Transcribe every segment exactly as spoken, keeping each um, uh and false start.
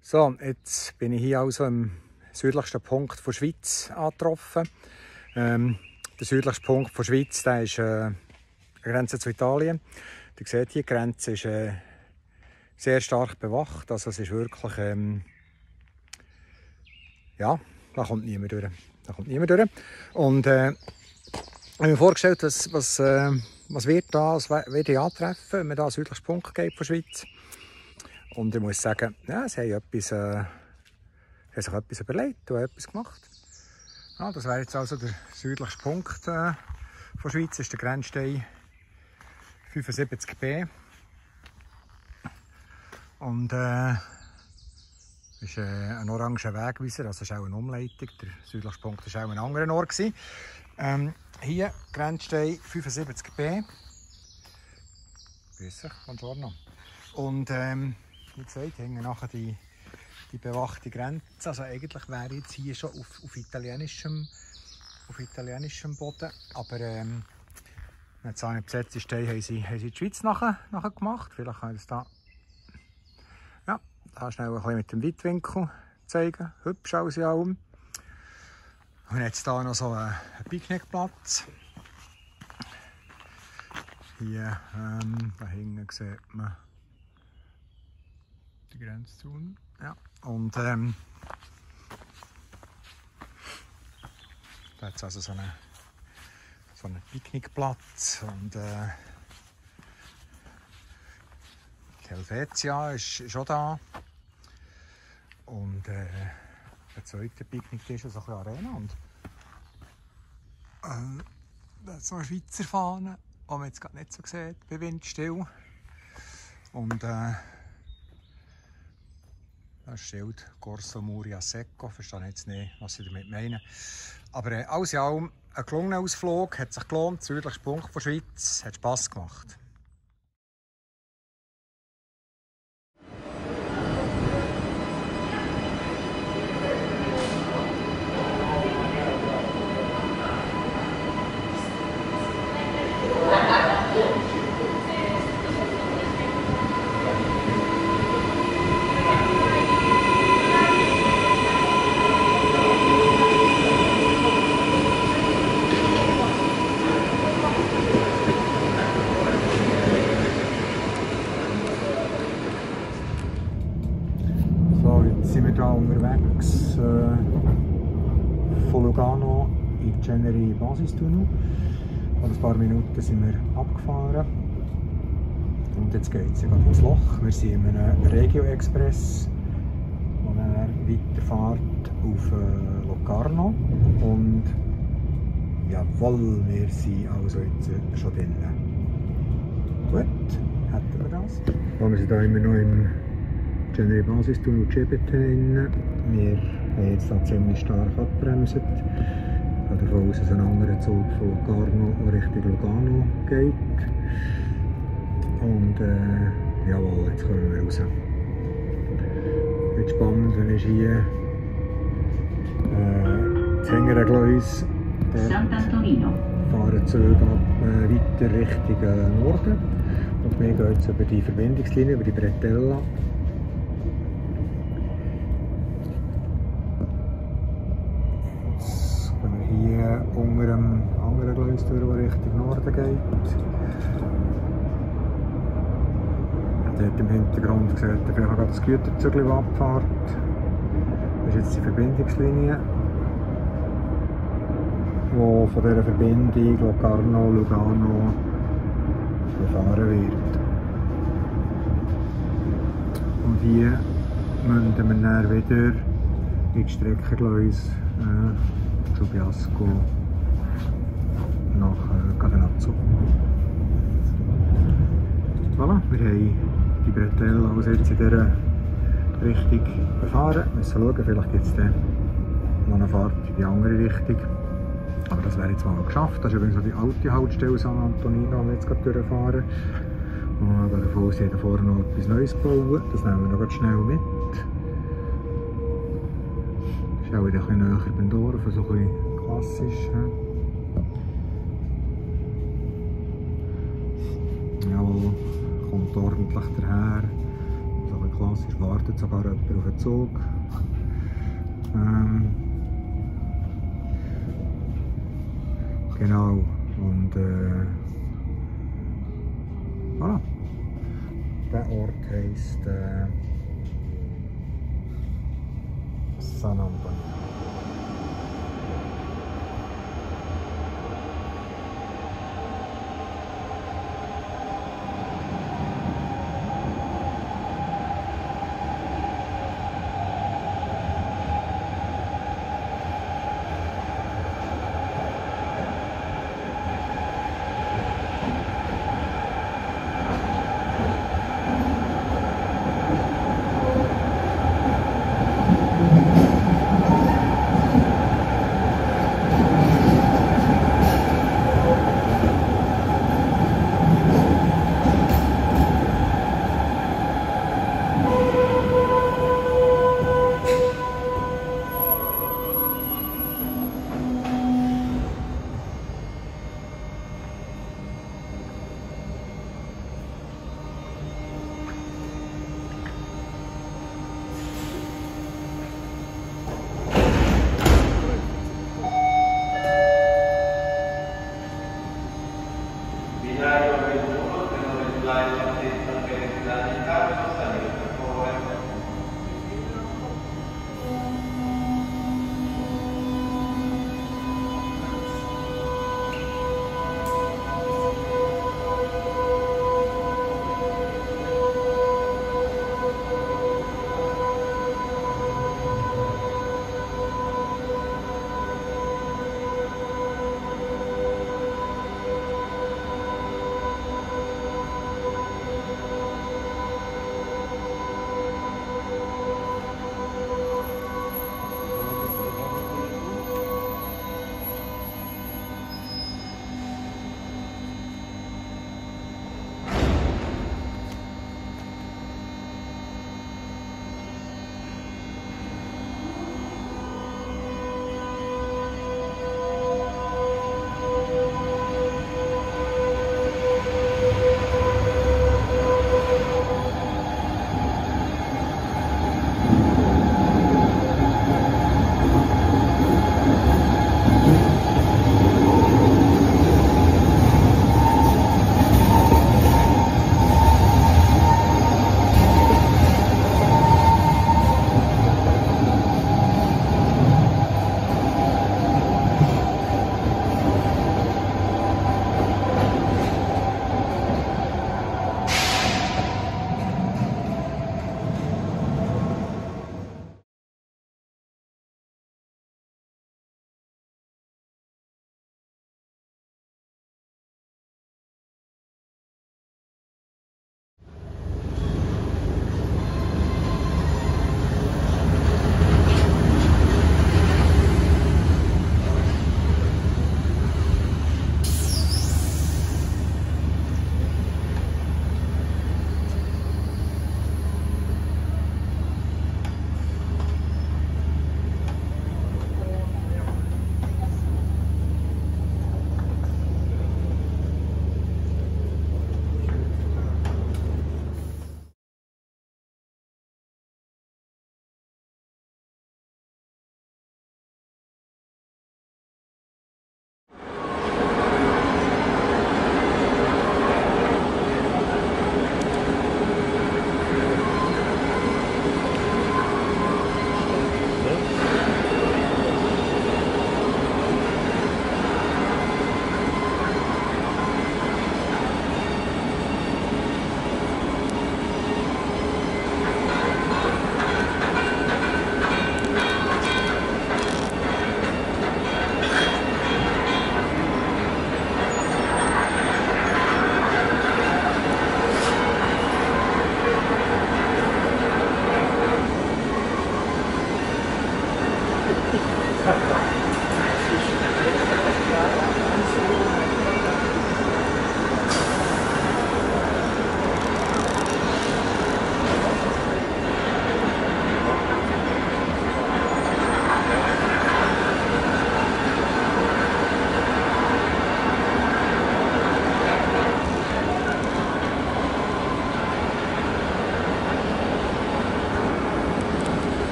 So, jetzt bin ich hier also am südlichsten Punkt der Schweiz angetroffen. Ähm, der südlichste Punkt der Schweiz, der ist äh, Grenze zu Italien. Ihr seht hier, die Grenze ist äh, sehr stark bewacht. Also es ist wirklich, ähm, ja, da kommt niemand durch. Da kommt niemand durch. Und äh, ich habe mir vorgestellt, was, was, äh, was wird da, was werde ich antreffen, wenn man da an den südlichsten Punkt geht der Schweiz. Und ich muss sagen, ja, sie, haben etwas, äh, sie haben sich etwas überlegt und etwas gemacht. Ja, das wäre jetzt also der südlichste Punkt äh, der Schweiz, das ist der Grenzstein fünfundsiebzig b. Und äh, ist äh, ein oranger Wegweiser, also ist auch eine Umleitung. Der südlichste Punkt war auch ein anderer Ort. Ähm, hier Grenzstein fünfundsiebzig b. Grüß dich, buongiorno. Und ähm, wie gesagt, hängen nachher die, die bewachte Grenze. Also eigentlich wäre ich jetzt hier schon auf, auf, italienischem, auf italienischem Boden. Aber ähm, jetzt eine besetzte Steine haben sie, haben sie die Schweiz nachher, nachher gemacht. Vielleicht kann ich das da, ja, da schnell ein bisschen mit dem Weitwinkel zeigen. Hübsch aus ja um. Und jetzt hier noch so einen Picknickplatz. Hier, ähm, da hinten sieht man die Grenzzone. Ja, und ähm, da hat es also so einen, so einen Picknickplatz. Und äh, die Helvetia ist schon da. Und äh, der zweite Picknicktisch ist so eine Arena. Und äh, da hat es noch eine Schweizer Fahne, die man jetzt gerade nicht so sieht, bei windstill. Und äh, das Schild Corso Muria Secco, verstehe ich jetzt nicht, was sie damit meinen. Aber äh, alles in allem ein gelungener Ausflug, hat sich gelohnt, südlichster Punkt der Schweiz, hat Spass gemacht. Von Lugano in die Ceneri Basistunnel. Vor ein paar Minuten sind wir abgefahren. Und jetzt geht es gerade ins Loch. Wir sind in einem Regio-Express, wo er weiterfährt auf Locarno. Und jawohl, wir sind also jetzt schon drin. Gut, hätten wir das. Wir sind hier immer noch im Ceneri Basistunnel. Wir haben jetzt ziemlich stark abgebremst. Ich gehe davon aus, dass ein anderer Zug von Garno Richtung Lugano geht. Und äh, jawohl, jetzt kommen wir raus. Jetzt spannend, wenn ich hier äh, das Hängergleis San Antonino fahren Züge ab, äh, weiter Richtung äh, Norden. Und wir gehen jetzt über die Verbindungslinie, über die Bretella. Jetzt gehen wir hier unter dem anderen Gleis durch, der Richtung Norden geht. Dort im Hintergrund sieht man vielleicht gerade das Güterzug abfahrt. Das ist jetzt die Verbindungslinie, wo von dieser Verbindung Locarno, Lugano befahren wird. Und hier münden wir dann wieder in die Streckengleise äh, zu Biasco nach äh, Cadenazzo. Voilà, wir haben die Bretella also jetzt in dieser Richtung befahren. Wir müssen schauen, vielleicht gibt es dann noch eine Fahrt in die andere Richtung. Aber das wäre jetzt mal geschafft. Das ist übrigens noch die alte Haltestelle San Antonino, die wir jetzt gerade durchfahren. Und ich gehe davon aus, dass hier vorne noch etwas Neues bauen. Das nehmen wir noch schnell mit. Das ist auch wieder ein bisschen näher beim Dorf, so ein bisschen klassisch. Jawohl, kommt ordentlich daher. So ein bisschen klassisch, wartet sogar jemand auf den Zug. Ähm, Genau, und äh, voilà. Der Ort heisst äh, San Antonio.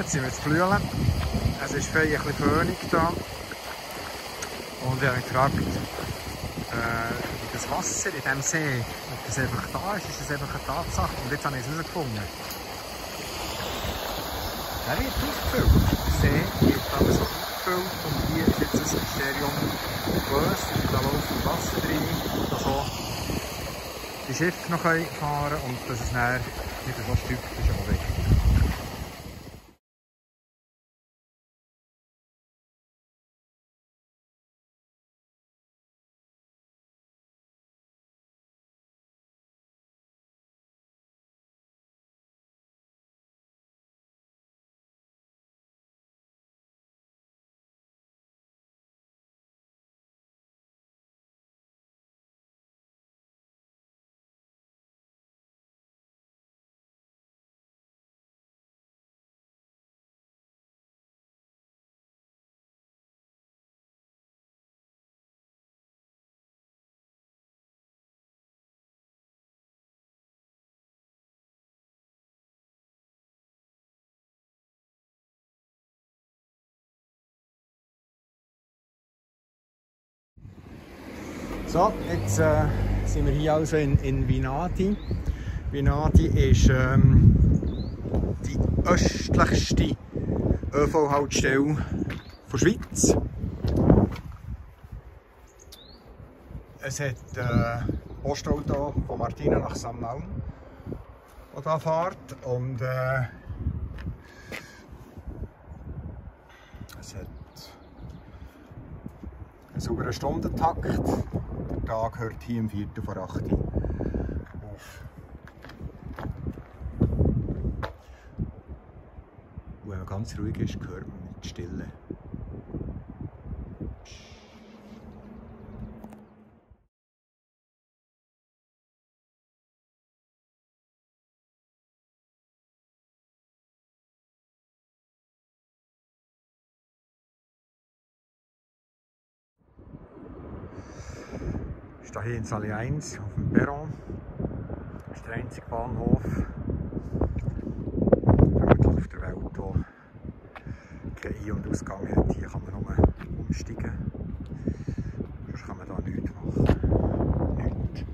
jetzt sind wir in Flüelen. Es ist fein, ein bisschen föhnig da. Und ich habe mich gefragt, äh, das Wasser in diesem See, ob das einfach da ist, ist das einfach eine Tatsache. Und jetzt habe ich es herausgefunden. Er wird aufgefüllt. Der See wird aber so aufgefüllt und hier ist jetzt das Mysterium gelöst. Da läuft Wasser drin, dass auch die Schiffe noch fahren können und dass es näher nicht so stückt ist, aber weg. So, jetzt äh, sind wir hier also in, in Vinadi. Vinadi ist ähm, die östlichste ÖV-Haltestelle der Schweiz. Es hat äh, Postauto von Martina nach Samnau, das hier fährt. Und äh, es hat einen sauberen Stundentakt. Der Tag hört hier um viertel vor acht auf. Und wenn man ganz ruhig ist, hört man die Stille. Ich stehe hier in Sagliains auf dem Perron. Das ist der einzige Bahnhof auf der Welt, wo kein Ein- und Ausgang hat. Hier kann man nur umsteigen. Sonst kann man da nichts machen. Nichts.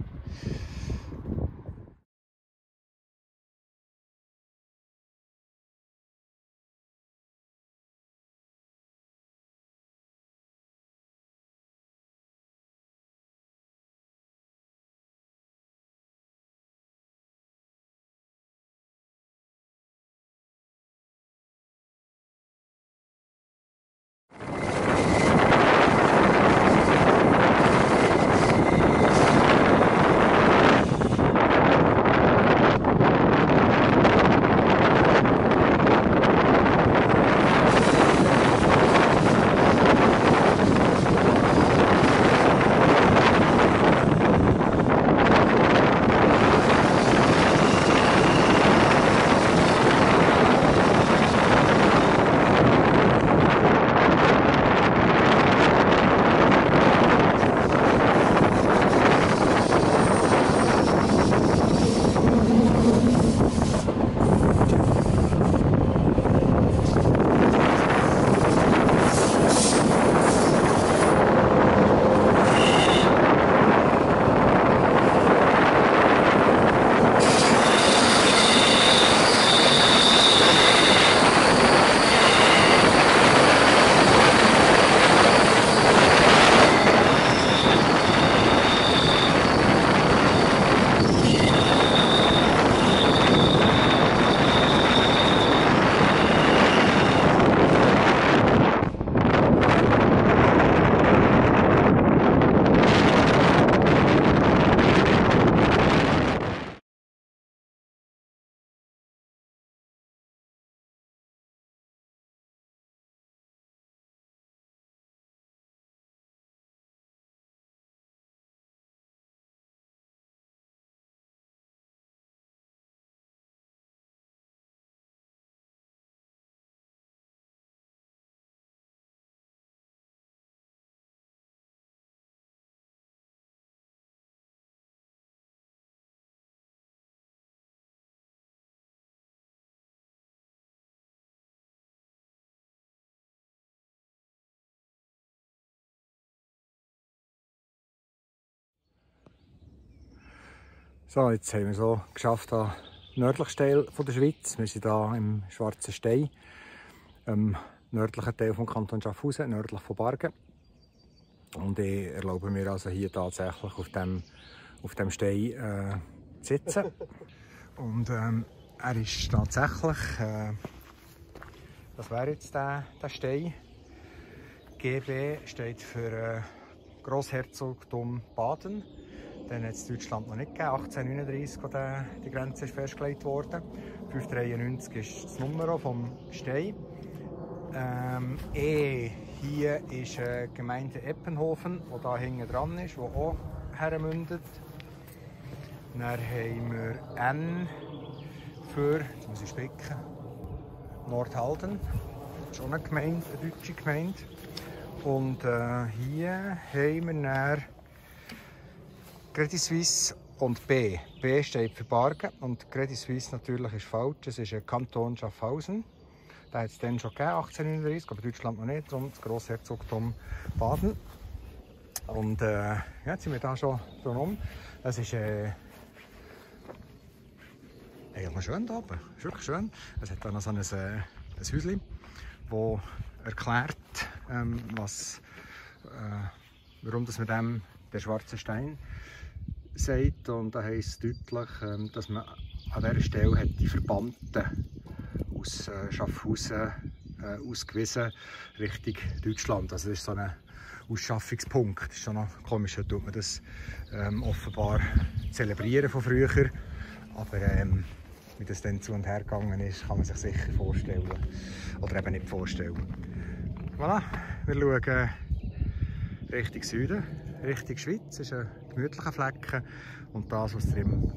So, jetzt haben wir so geschafft an der nördlichen Teil der Schweiz. Wir sind hier im Schwarzenstein, im nördlichen Teil des Kantons Schaffhausen, nördlich von Bargen. Und ich erlaube mir also hier tatsächlich auf dem, auf dem Stein äh, zu sitzen. Und ähm, er ist tatsächlich, äh, das wäre jetzt der, der Stein. G B steht für äh, Grossherzogtum Baden. Den hat es Deutschland noch nicht gegeben. achtzehnhundertneununddreißig, als der, die Grenze ist festgelegt wurde. fünfhundertdreiundneunzig ist das Nummer vom Stein. Ähm, e hier ist äh, die Gemeinde Eppenhofen, die da hinten dran ist, die auch hermündet. Dann haben wir N für, jetzt muss ich spicken, Nordhalden. Das ist auch eine Gemeinde, eine deutsche Gemeinde. Und äh, hier haben wir Credit Suisse und B. B steht für Bargen und Credit Suisse natürlich ist falsch. Es ist ein Kanton Schaffhausen. Den hat es dann schon gegeben, achtzehnhundertneununddreißig, aber Deutschland noch nicht. Darum das Grossherzogtum Baden. Und äh, jetzt sind wir da schon drumherum. Es ist äh, eigentlich schön hier oben. Es ist wirklich schön. Es hat da noch so ein, äh, ein Häuschen, das erklärt, ähm, was, äh, warum dass wir dem der Schwarzenstein sagt, und da heisst es deutlich, dass man an dieser Stelle hat die Verbannten aus Schaffhausen ausgewiesen Richtung Deutschland. Also das ist so ein Ausschaffungspunkt. Das ist schon noch komisch, da tut man das ähm, offenbar zelebrieren von früher. Aber ähm, wie das dann zu und her gegangen ist, kann man sich sicher vorstellen. Oder eben nicht vorstellen. Voilà, wir schauen Richtung Süden, Richtung Schweiz. Das ist ein gemütlicher Flecken. Und das, was ihr im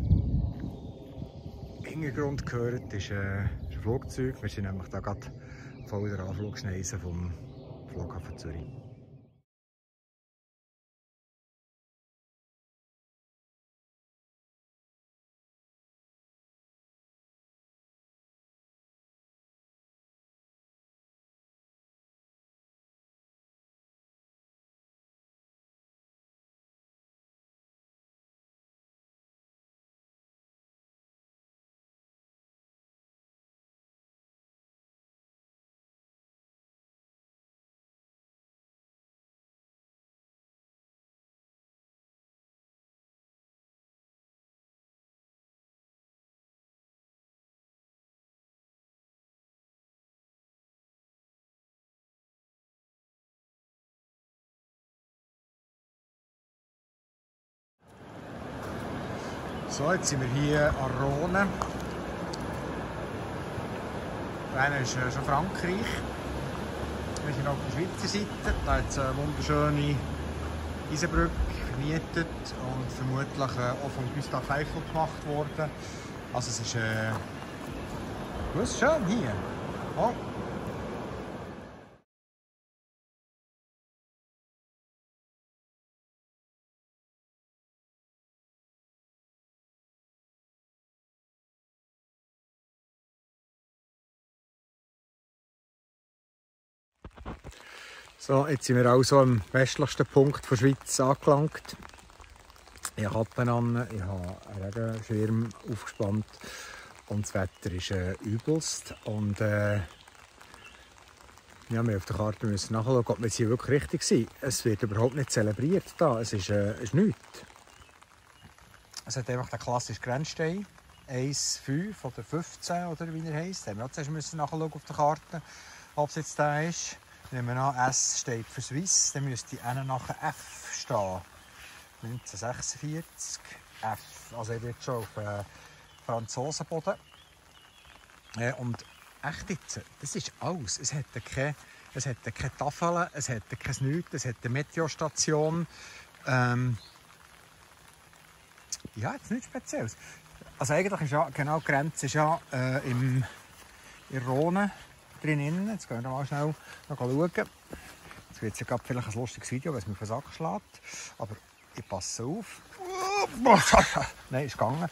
Hintergrund gehört, ist ein Flugzeug. Wir sind nämlich da gerade voll in der Anflugschneise vom Flughafen Zürich. So, jetzt sind wir hier an Rhone. Rhone ist schon Frankreich. Wir sind auf der Schweizer Seite. Da hat es eine wunderschöne Eisenbrücke vermietet und vermutlich auch von Gustave Eiffel gemacht worden. Also es ist äh, was schön hier. Oh. So, jetzt sind wir also am westlichsten Punkt der Schweiz angelangt. Ich habe Kappen an, ich habe einen Regenschirm aufgespannt und das Wetter ist äh, übelst. Und äh, ja, wir müssen auf der Karte müssen nachschauen, ob wir jetzt hier wirklich richtig sind. Es wird überhaupt nicht zelebriert da, es ist, äh, ist nichts. Es hat einfach den klassischen Grenzstein, eins Komma fünf oder fünfzehn oder wie er heisst. Da müssen wir nachschauen auf der Karte, ob es jetzt da ist. Nehmen wir an, S steht für Swiss, dann müsste N nachher F stehen. neunzehnhundertsechsundvierzig F. Also ich bin jetzt schon auf äh, Franzosenboden. Äh, und echt jetzt, das ist alles. Es hätte keine, keine Tafeln, es hätte kein Nichts, es hätte eine Meteostation. Ähm, ja, jetzt nichts Spezielles. Also eigentlich ist ja, genau, die Grenze ist ja äh, im, in Rhone. Drin. Jetzt gehen wir mal schnell noch schauen. Jetzt wird es ja vielleicht ein lustiges Video, weil es mir auf den Sack schlägt. Aber ich passe auf. Nein, ist gegangen.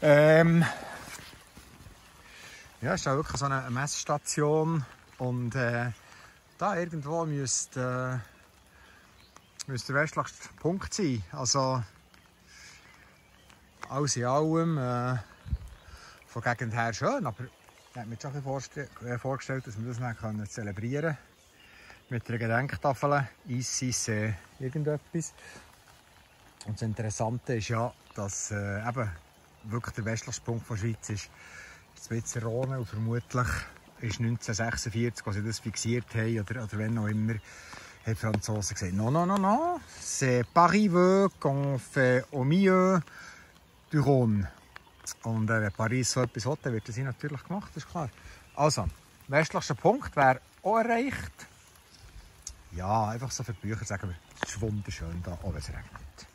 Ähm ja, es ist auch wirklich so eine Messstation. Und äh, da irgendwo müsste, äh, müsste der westlichste Punkt sein. Also Alles in allem äh, von Gegend her schön, aber ich habe mir schon vorgestellt, dass wir das dann können zelebrieren können. Mit einer Gedenktafel, Isis, äh, irgendetwas. Und das Interessante ist ja, dass äh, eben wirklich der westlichste Punkt der Schweiz ist das Schweizer Rhone, und vermutlich ist neunzehnhundertsechsundvierzig, als sie das fixiert haben, oder, oder wenn auch immer, haben die Franzosen gesagt, «Non, non, non, non, c'est Paris veut qu'on fait au milieu du Rhone.» Und äh, wenn Paris so etwas hat, dann wird das natürlich gemacht, das ist klar. Also, westlichster Punkt wäre auch erreicht. Ja, einfach so für die Bücher sagen wir, es ist wunderschön da, auch wenn es regnet.